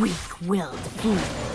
Weak-willed fools.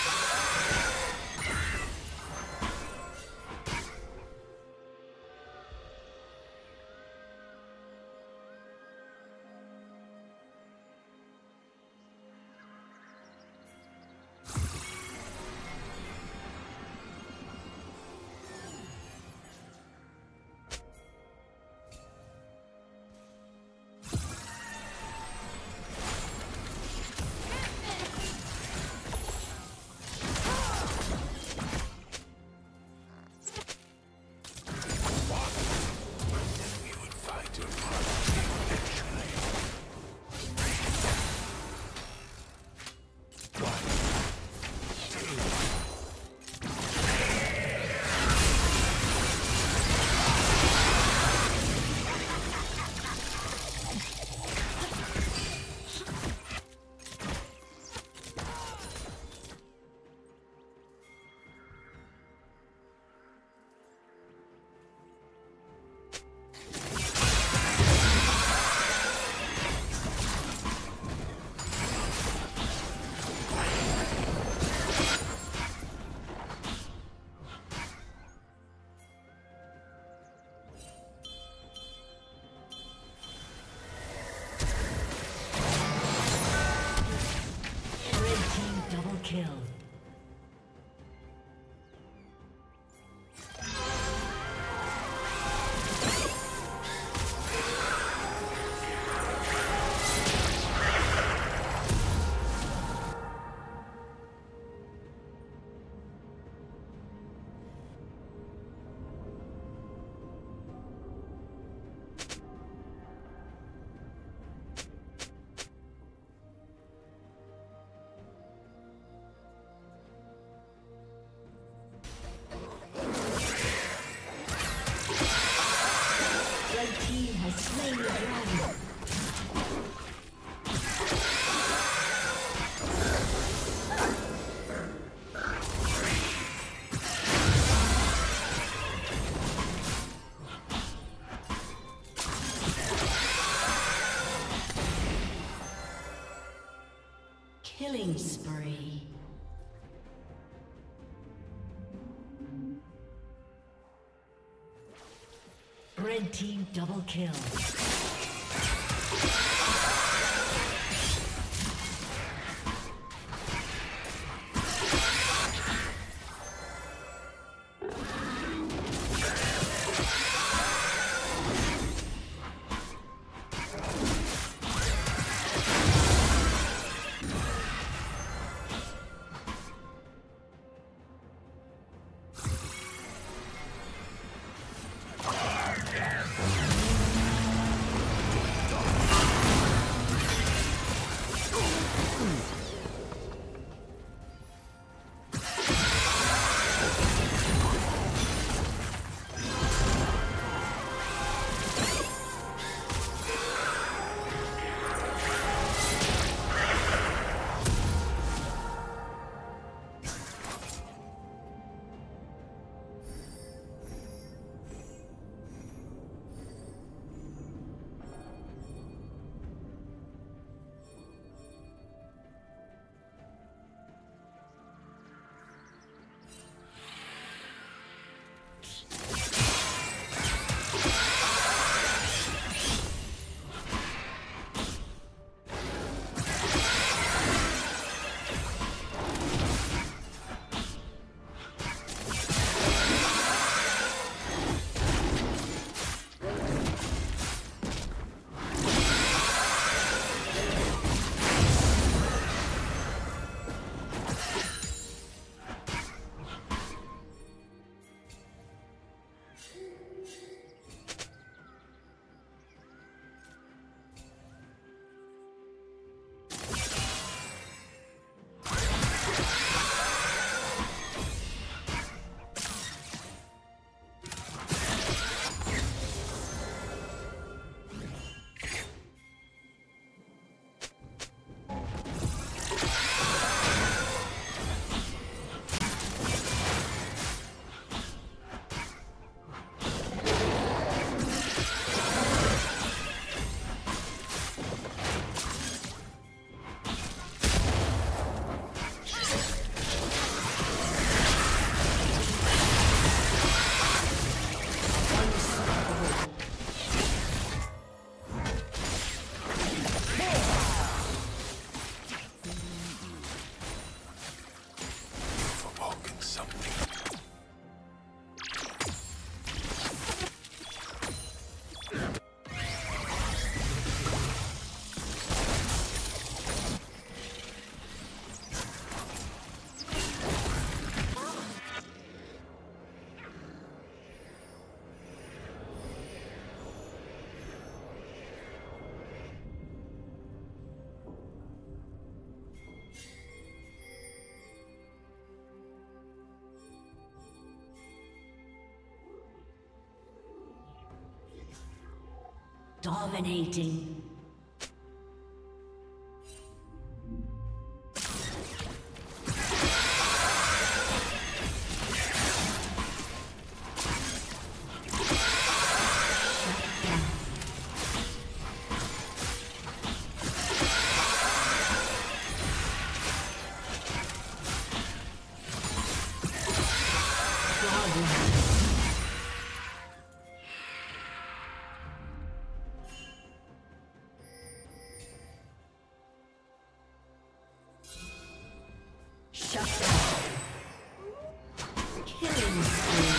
kill. Killing spree. Red team double kill. Dominating. Shut down. Killing spree.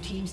Team's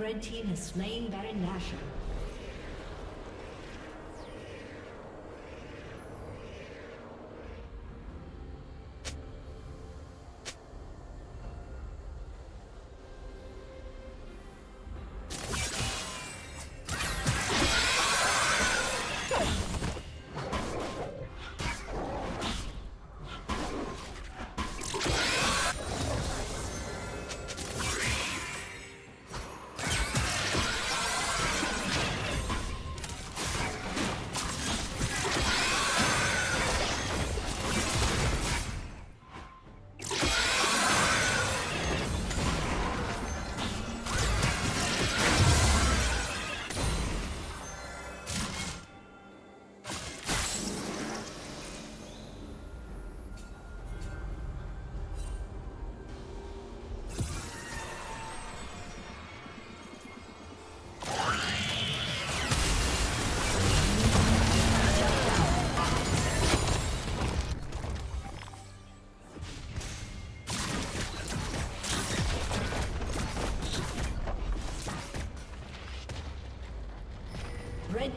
Red team has slain Baron Nashor. Red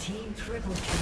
Team triple kill.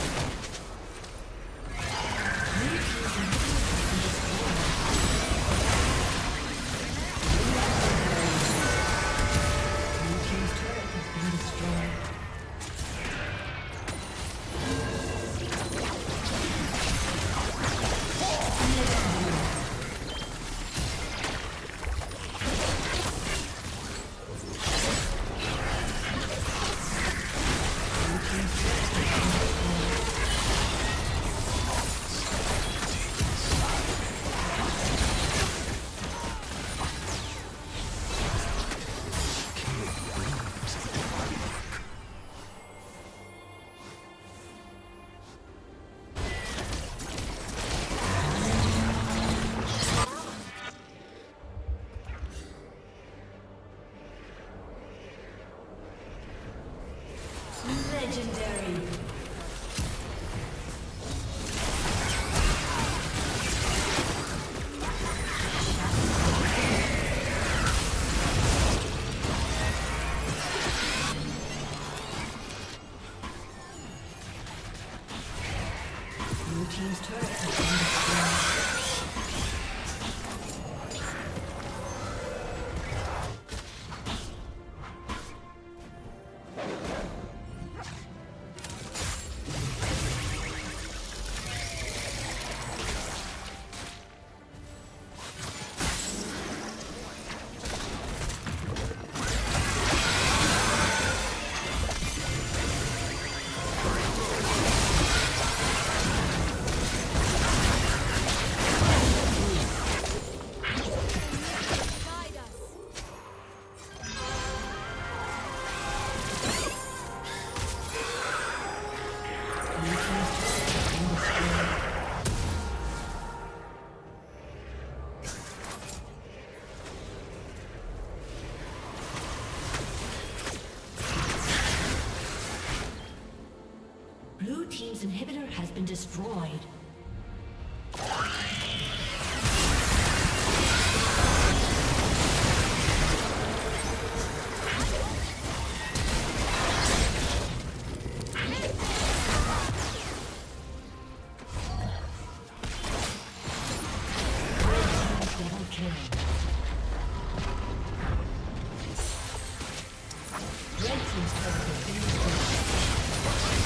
Inhibitor has been destroyed. Red team's turret has been destroyed.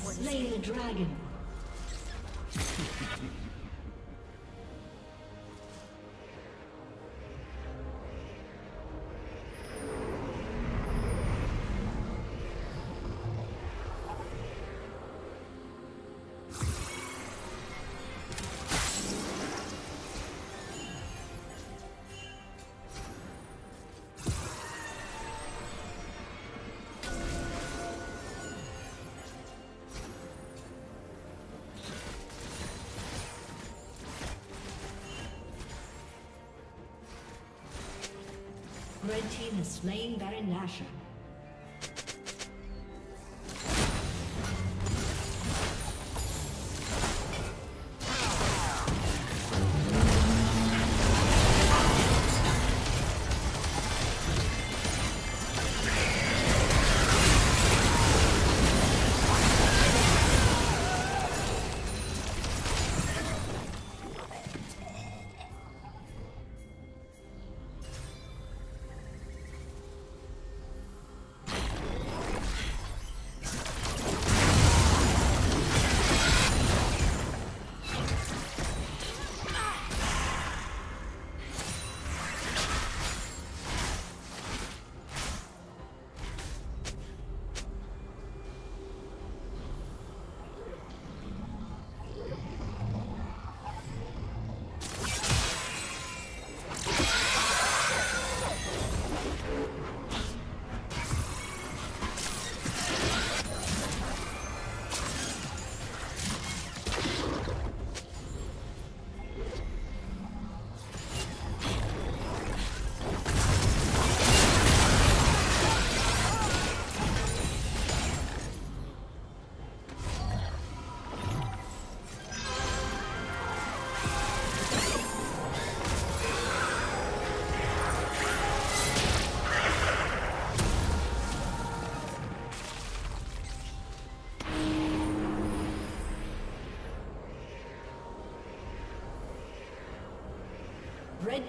Slay the dragon. Red team has slain Baron Nashor. Red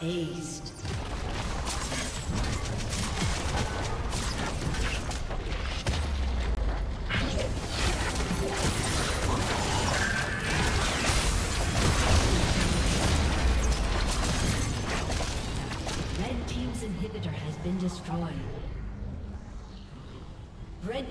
Aced. Red team's inhibitor has been destroyed. Red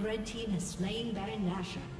Red team has slain Baron Nashor.